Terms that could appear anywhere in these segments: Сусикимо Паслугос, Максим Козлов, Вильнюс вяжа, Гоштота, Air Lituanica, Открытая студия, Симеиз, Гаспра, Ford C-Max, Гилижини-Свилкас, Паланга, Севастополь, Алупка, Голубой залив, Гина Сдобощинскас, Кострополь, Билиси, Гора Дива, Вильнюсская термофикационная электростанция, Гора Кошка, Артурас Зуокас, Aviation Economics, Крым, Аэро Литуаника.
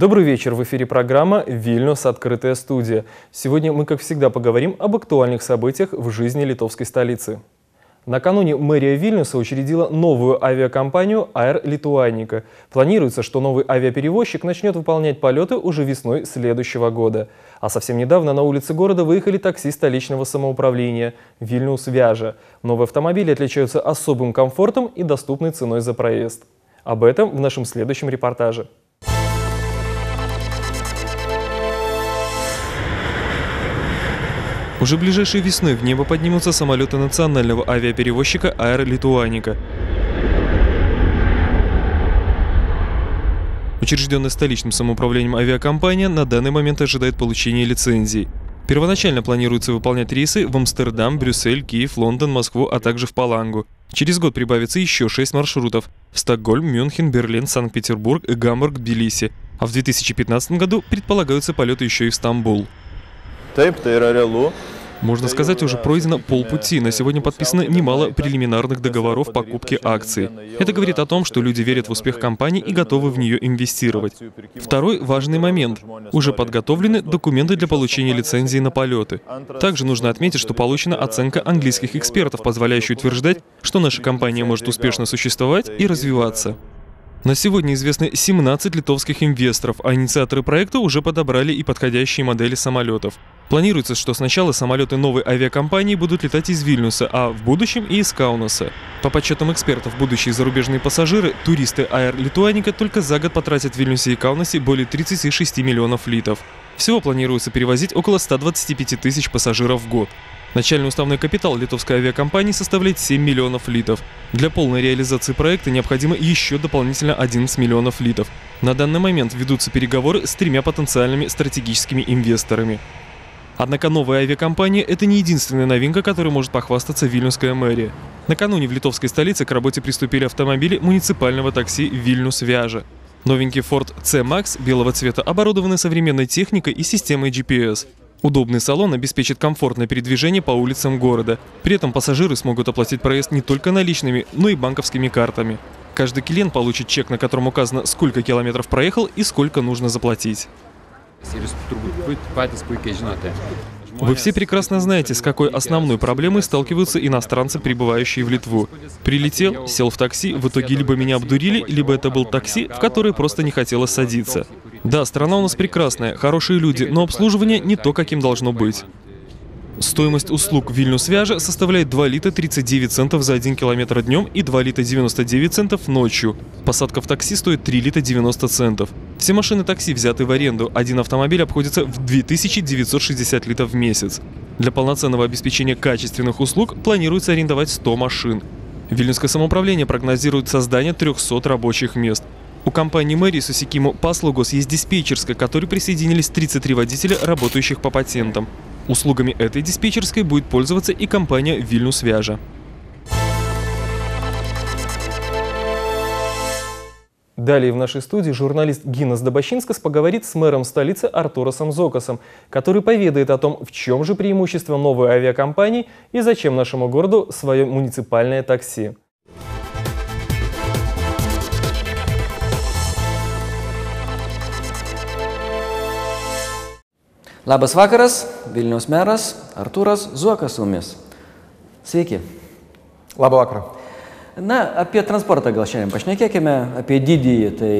Добрый вечер, в эфире программа «Вильнюс. Открытая студия». Сегодня мы, как всегда, поговорим об актуальных событиях в жизни литовской столицы. Накануне мэрия Вильнюса учредила новую авиакомпанию «Air Lituanica». Планируется, что новый авиаперевозчик начнет выполнять полеты уже весной следующего года. А совсем недавно на улицы города выехали такси столичного самоуправления «Вильнюс вяжа». Новые автомобили отличаются особым комфортом и доступной ценой за проезд. Об этом в нашем следующем репортаже. Уже ближайшей весной в небо поднимутся самолеты национального авиаперевозчика «Аэро Литуаника». Учрежденная столичным самоуправлением авиакомпания на данный момент ожидает получения лицензий. Первоначально планируется выполнять рейсы в Амстердам, Брюссель, Киев, Лондон, Москву, а также в Палангу. Через год прибавится еще 6 маршрутов – в Стокгольм, Мюнхен, Берлин, Санкт-Петербург, Гамбург, Билиси. А в 2015 году предполагаются полеты еще и в Стамбул. Можно сказать, уже пройдено полпути. На сегодня подписано немало прелиминарных договоров покупки акций. Это говорит о том, что люди верят в успех компании и готовы в нее инвестировать. Второй важный момент. Уже подготовлены документы для получения лицензии на полеты. Также нужно отметить, что получена оценка английских экспертов, позволяющая утверждать, что наша компания может успешно существовать и развиваться. На сегодня известны 17 литовских инвесторов, а инициаторы проекта уже подобрали и подходящие модели самолетов. Планируется, что сначала самолеты новой авиакомпании будут летать из Вильнюса, а в будущем и из Каунаса. По подсчетам экспертов, будущие зарубежные пассажиры, туристы Air Lituanica только за год потратят в Вильнюсе и Каунасе более 36 миллионов литов. Всего планируется перевозить около 125 тысяч пассажиров в год. Начальный уставной капитал литовской авиакомпании составляет 7 миллионов литов. Для полной реализации проекта необходимо еще дополнительно 11 миллионов литов. На данный момент ведутся переговоры с 3 потенциальными стратегическими инвесторами. Однако новая авиакомпания – это не единственная новинка, которой может похвастаться вильнюсская мэрия. Накануне в литовской столице к работе приступили автомобили муниципального такси «Вильнюс вяжа». Новенький Ford C-Max белого цвета оборудованы современной техникой и системой GPS. Удобный салон обеспечит комфортное передвижение по улицам города. При этом пассажиры смогут оплатить проезд не только наличными, но и банковскими картами. Каждый клиент получит чек, на котором указано, сколько километров проехал и сколько нужно заплатить. Вы все прекрасно знаете, с какой основной проблемой сталкиваются иностранцы, прибывающие в Литву. Прилетел, сел в такси, в итоге либо меня обдурили, либо это был такси, в которое просто не хотелось садиться. Да, страна у нас прекрасная, хорошие люди, но обслуживание не то, каким должно быть. Стоимость услуг «Вильнюс вяжа» составляет 2 лита 39 центов за 1 километр днем и 2 лита 99 центов ночью. Посадка в такси стоит 3 лита 90 центов. Все машины такси взяты в аренду, один автомобиль обходится в 2960 литов в месяц. Для полноценного обеспечения качественных услуг планируется арендовать 100 машин. Вильнюсское самоуправление прогнозирует создание 300 рабочих мест. У компании мэрии Сусикимо Паслугос есть диспетчерская, к которой присоединились 33 водителя, работающих по патентам. Услугами этой диспетчерской будет пользоваться и компания «Вильнюс вяжа». Далее в нашей студии журналист Гина Сдобощинскас поговорит с мэром столицы Артурасом Зуокасом, который поведает о том, в чем же преимущество новой авиакомпании и зачем нашему городу свое муниципальное такси. Labas vakaras, Vilniaus meras Artūras Zuokas su mumis. Sveiki. Labą vakarą. Na, apie transportą gal šiandien pašnekėkime, apie didįjį tai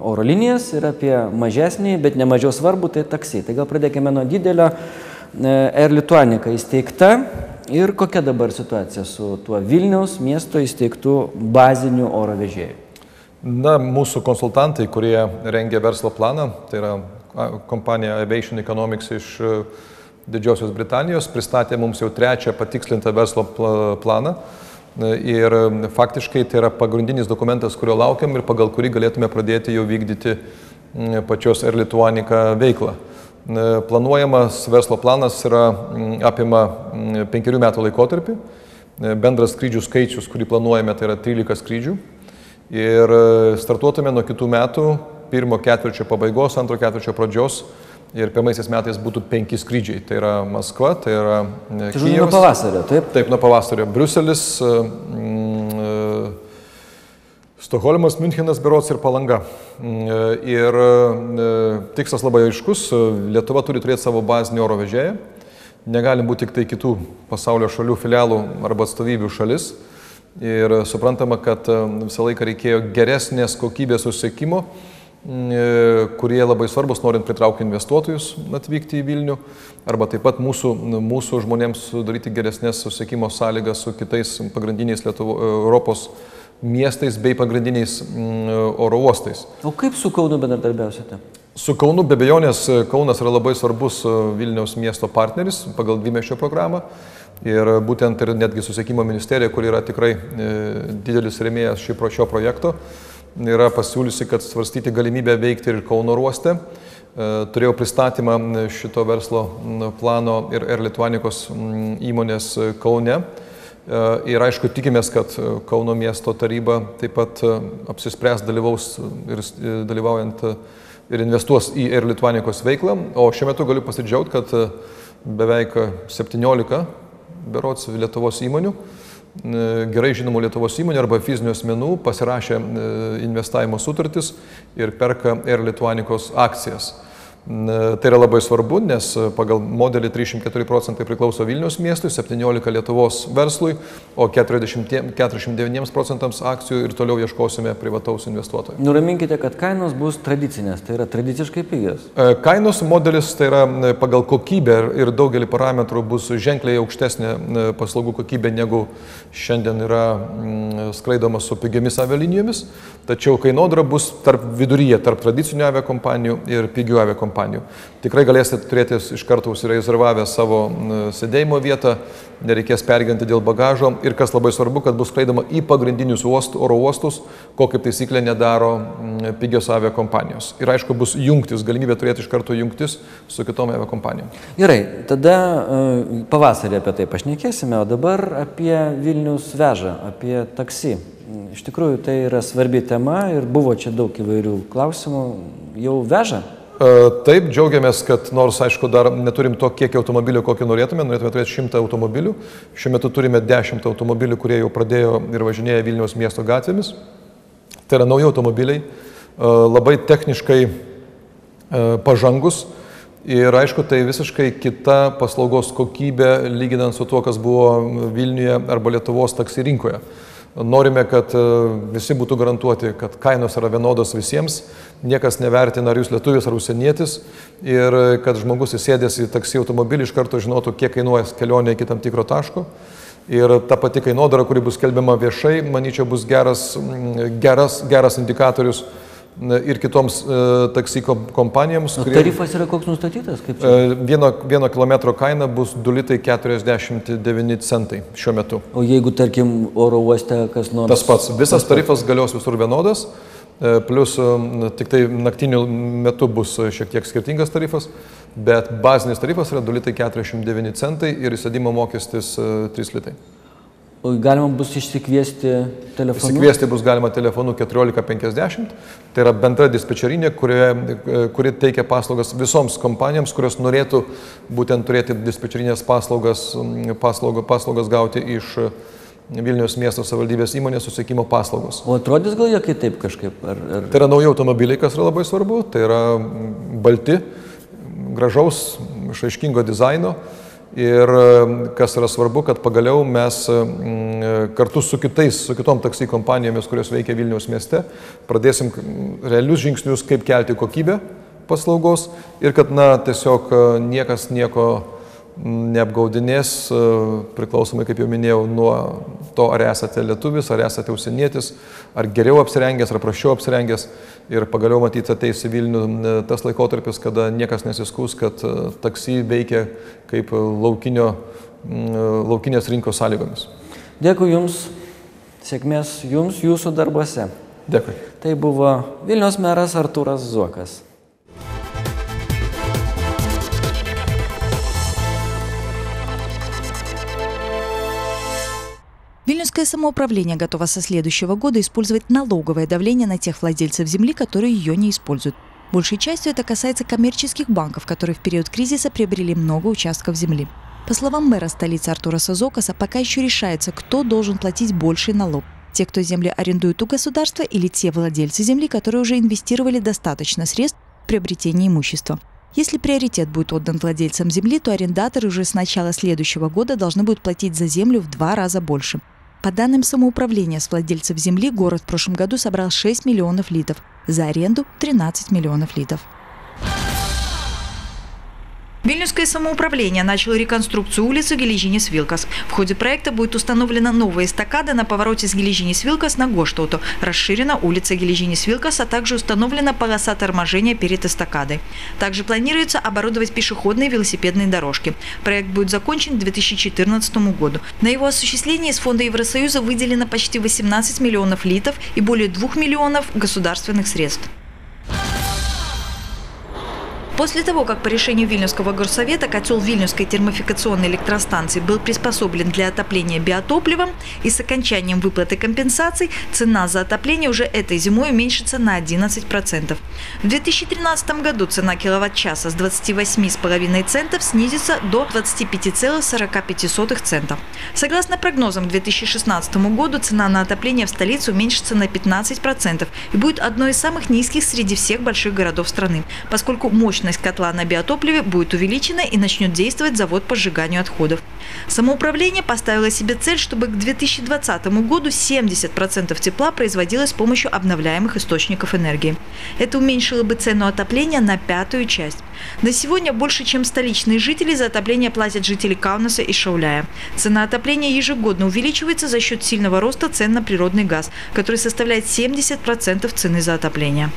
oro linijas ir apie mažesnį, bet ne mažiau svarbu, tai taksi. Tai gal pradėkime nuo didelio. Air Lituanica įsteigta ir kokia dabar situacija su tuo Vilniaus miesto įsteigtų bazinių oro vežėjų? Na, mūsų konsultantai, kurie rengia verslo planą, tai yra kompanija Aviation Economics iš Didžiosios Britanijos pristatė mums jau trečią patikslintą verslo planą ir faktiškai tai yra pagrindinis dokumentas, kurio laukiam ir pagal kurį galėtume pradėti jau vykdyti pačios Air Lituanica veiklą. Planuojamas verslo planas yra apima 5 metų laikotarpį, bendras skrydžių skaičius, kurį planuojame, tai yra 13 skrydžių ir startuotume nuo kitų metų pirmo ketvirčio pabaigos, antro ketvirčio pradžios ir pirmaisiais metais būtų 5 skrydžiai. Tai yra Maskva, tai yra Kijevas. Tai žodžiu nuo pavasario, taip? Taip, nuo pavasario. Briuselis, Stokholmas, Münchenas, berods, ir Palanga. Ir tikslas labai aiškus, Lietuva turi turėti savo bazinį oro vežėją, negali būti tik tai kitų pasaulio šalių filialų arba atstovybių šalis. Ir suprantama, kad visą laiką reikėjo geresnės kokybės susisiekimo, kurie labai svarbus, norint pritraukti investuotojus atvykti į Vilnių, arba taip pat mūsų žmonėms sudaryti geresnės susisiekimo sąlygas su kitais pagrindiniais Europos miestais bei pagrindiniais oro uostais. O kaip su Kaunu bendradarbiausite? Su Kaunu be abejonės, Kaunas yra labai svarbus Vilniaus miesto partneris pagal dvimiesčio programą ir būtent ir netgi susisiekimo ministerija, kuri yra tikrai didelis rėmėjas šio projekto, yra pasiūliusi, kad svarstyti galimybę veikti ir Kauno uoste. Turėjau pristatymą šito verslo plano ir Air Lituanicos įmonės Kaune. Ir aišku, tikimės, kad Kauno miesto taryba taip pat apsispręs dalyvaujant ir investuos į Air Lituanicos veiklą. O šiuo metu galiu pasidžiaugti, kad beveik 17 berods Lietuvos įmonių, gerai žinomų Lietuvos įmonių arba fizinių asmenų pasirašė investavimo sutartis ir perka Air Lituanicos akcijas. Tai yra labai svarbu, nes pagal modelį 34% priklauso Vilniaus miestui, 17% Lietuvos verslui, o 49% akcijų ir toliau ieškosime privataus investuotojų. Nuraminkite, kad kainos bus tradicinės, tai yra tradiciškai pigios. Kainos modelis tai yra pagal kokybę ir daugelį parametrų bus ženkliai aukštesnė paslaugų kokybė, negu šiandien yra skraidoma su pigiomis avialinijomis, tačiau kainodara bus tarp viduryje, tarp tradicinių aviokompanijų ir pigių aviokompanijų. Tikrai galėsite turėti iš karto užsirezervavę savo sėdėjimo vietą, nereikės pergyventi dėl bagažo ir kas labai svarbu, kad bus skraidoma į pagrindinius oro uostus, ko kaip taisyklė nedaro pigios aviokompanijos. Ir aišku, bus jungtis, galimybė turėti iš karto jungtis su kitom aviokompanijom. Gerai, tada pavasarį apie tai pašnekėsime, o dabar apie Vilnius vežą, apie taksi. Iš tikrųjų, tai yra svarbi tema ir buvo čia daug įvairių klausimų. Jau veža? Taip, džiaugiamės, kad nors, aišku, dar neturim to kiekį automobilių, kokį norėtume turėti 100 automobilių. Šiuo metu turime 10 automobilių, kurie jau pradėjo ir važinėja Vilniaus miesto gatvėmis. Tai yra nauji automobiliai, labai techniškai pažangus ir, aišku, tai visiškai kita paslaugos kokybė, lyginant su tuo, kas buvo Vilniuje arba Lietuvos taksi rinkoje. Norime, kad visi būtų garantuoti, kad kainos yra vienodos visiems, niekas nevertina, ar jūs lietuvis, ar užsienietis, ir kad žmogus įsėdęs į taksi automobilį iš karto žinotų, kiek kainuoja kelionė iki tam tikro taško. Ir ta pati kainodara, kuri bus skelbiama viešai, manyčiau, bus geras indikatorius ir kitoms taksi kompanijoms. O tarifas yra koks nustatytas? Kaip čia? Vieno kilometro kaina bus 2,49 € šiuo metu. O jeigu, tarkim, oro uoste kas nors... Tas pats. Visas tarifas galios visur vienodas, plus tik tai naktiniu metu bus šiek tiek skirtingas tarifas, bet bazinis tarifas yra 2,49 € ir įsėdimo mokestis 3 litai. Galima bus išsikviesti telefonu? Išsikviesti bus galima telefonu 1450. Tai yra bendra dispečerinė, kuri teikia paslaugas visoms kompanijoms, kurios norėtų būtent turėti dispečerinės paslaugas gauti iš Vilniaus miesto savivaldybės įmonės susisiekimo paslaugos. O atrodys gal jie kitaip kažkaip? Tai yra nauji automobiliai, kas yra labai svarbu. Tai yra balti, gražaus, išraiškingo dizaino. Ir kas yra svarbu, kad pagaliau mes kartu su kitom taksi kompanijomis, kurios veikia Vilniaus mieste, pradėsim realius žingsnius, kaip kelti kokybę paslaugos ir kad, tiesiog niekas nieko neapgaudinės, priklausomai, kaip jau minėjau, nuo to, ar esate lietuvis, ar esate užsienietis, ar geriau apsirengęs, ar prašiau apsirengęs. Ir pagaliau matyti ateis į Vilnių tas laikotarpis, kada niekas nesiskūs, kad taksi veikia kaip laukinės rinkos sąlygomis. Dėkui Jums, sėkmės Jums Jūsų darbuose. Dėkui. Tai buvo Vilniaus meras Artūras Zuokas. Вильнюсское самоуправление готово со следующего года использовать налоговое давление на тех владельцев земли, которые ее не используют. Большей частью это касается коммерческих банков, которые в период кризиса приобрели много участков земли. По словам мэра столицы Артураса Зуокаса, пока еще решается, кто должен платить больший налог. Те, кто земли арендует у государства, или те владельцы земли, которые уже инвестировали достаточно средств в приобретение имущества. Если приоритет будет отдан владельцам земли, то арендаторы уже с начала следующего года должны будут платить за землю в 2 раза больше. По данным самоуправления, с владельцев земли город в прошлом году собрал 6 миллионов литов, за аренду – 13 миллионов литов. Вильнюсское самоуправление начало реконструкцию улицы Гилижини-Свилкас. В ходе проекта будет установлена новая эстакада на повороте с Гилижини-Свилкас на Гоштоту, расширена улица Гилижини-Свилкас, а также установлена полоса торможения перед эстакадой. Также планируется оборудовать пешеходные и велосипедные дорожки. Проект будет закончен к 2014 году. На его осуществление из фонда Евросоюза выделено почти 18 миллионов литов и более 2 миллионов государственных средств. После того, как по решению Вильнюсского горсовета котел Вильнюсской термофикационной электростанции был приспособлен для отопления биотопливом, и с окончанием выплаты компенсаций цена за отопление уже этой зимой уменьшится на 11%. В 2013 году цена киловатт-часа с 28,5 центов снизится до 25,45 центов. Согласно прогнозам, к 2016 году цена на отопление в столице уменьшится на 15% и будет одной из самых низких среди всех больших городов страны, поскольку мощность котла на биотопливе будет увеличена и начнет действовать завод по сжиганию отходов. Самоуправление поставило себе цель, чтобы к 2020 году 70% тепла производилось с помощью обновляемых источников энергии. Это уменьшило бы цену отопления на 1/5. На сегодня больше, чем столичные жители, за отопление платят жители Каунаса и Шауляя. Цена отопления ежегодно увеличивается за счет сильного роста цен на природный газ, который составляет 70% цены за отопление.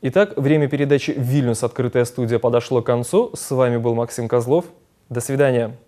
Итак, время передачи «Вильнюс. Открытая студия» подошло к концу. С вами был Максим Козлов. До свидания.